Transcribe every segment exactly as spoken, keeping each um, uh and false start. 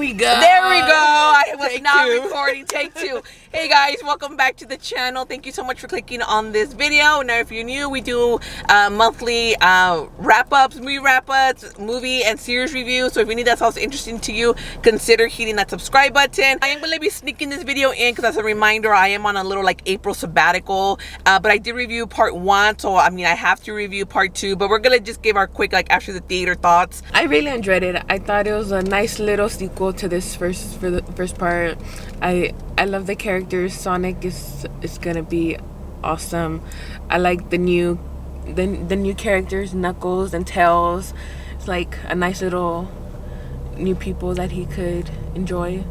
There we go. There we go. I was take not two. recording. Take two. Hey guys, welcome back to the channel. Thank you so much for clicking on this video. Now if you're new, we do uh, monthly uh, wrap-ups, movie wrap-ups, movie and series reviews. So if any of that sounds interesting to you, consider hitting that subscribe button. I am going to be sneaking this video in because as a reminder, I am on a little like April sabbatical. Uh, but I did review part one, so I mean I have to review part two. But we're going to just give our quick like after the theater thoughts. I really enjoyed it. I thought it was a nice little sequel to this first for the first part. I I love the characters. Sonic is is gonna be awesome. I like the new the the new characters, Knuckles and Tails. It's like a nice little new people that he could enjoy.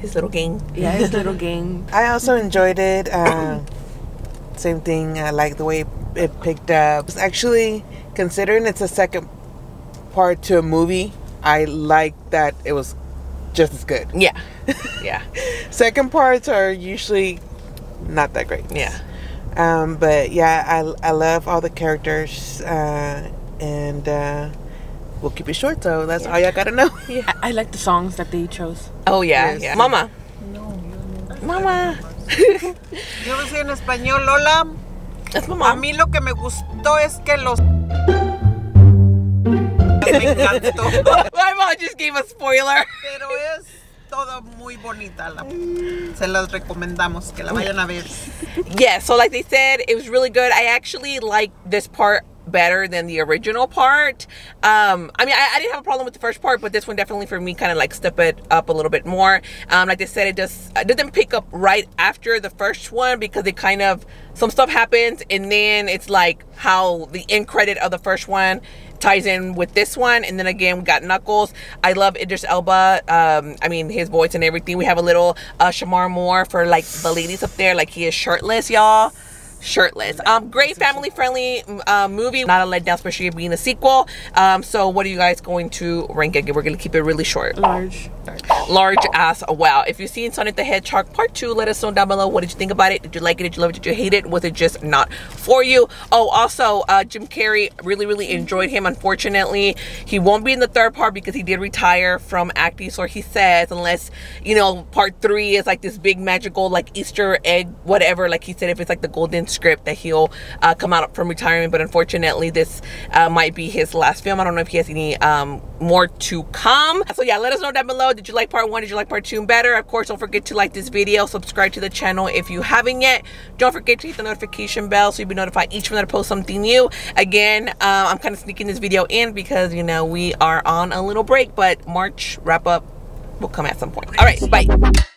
His little gang. Yeah, his little gang. I also enjoyed it. Uh, same thing. I like the way it picked up. It's actually, considering it's a second part to a movie, I like that it was just as good. Yeah. Yeah. Second parts are usually not that great. Yeah. Um, but yeah, I, I love all the characters, uh, and uh, we'll keep it short, so that's yeah. all y'all gotta know. Yeah. I, I like the songs that they chose. Oh yeah. Yes. Yeah. Mama. No. Mama. Yo decía en español, Lola. Es mamá. A mí lo que me gustó es que los. My mom just gave a spoiler. Pero es todo muy bonita. La, se las recomendamos que la vayan a ver. Yeah, so like they said, it was really good. I actually like this part better than the original part. um I mean, I, I didn't have a problem with the first part, but this one definitely for me kind of like step it up a little bit more. Um like they said, it just it doesn't pick up right after the first one because it kind of some stuff happens and then it's like how the end credit of the first one ties in with this one. And then again, we got Knuckles. I love Idris Elba. um I mean, his voice and everything. We have a little uh Shamar Moore for like the ladies up there. Like, he is shirtless, y'all. Shirtless. Um great family friendly uh, movie, not a letdown, especially being a sequel. Um so what are you guys going to rank it? We're going to keep it really short. Large large ass. Wow. If you've seen Sonic the Hedgehog part two, let us know down below. What did you think about it? Did you like it? Did you love it? Did you hate it? Was it just not for you? Oh, also, uh Jim Carrey, really really enjoyed him. Unfortunately, he won't be in the third part because he did retire from acting, so he says, unless, you know, part three is like this big magical like Easter egg whatever, like he said, if it's like the golden script, that he'll uh, come out from retirement. But unfortunately, this uh, might be his last film. I don't know if he has any um, more to come. So yeah, let us know down below. Did you like part one? Did you like part two better? Of course, don't forget to like this video, subscribe to the channel if you haven't yet. Don't forget to hit the notification bell so you'll be notified each time that I post something new. Again, uh, I'm kind of sneaking this video in because, you know, we are on a little break, but March wrap up will come at some point. All right, bye.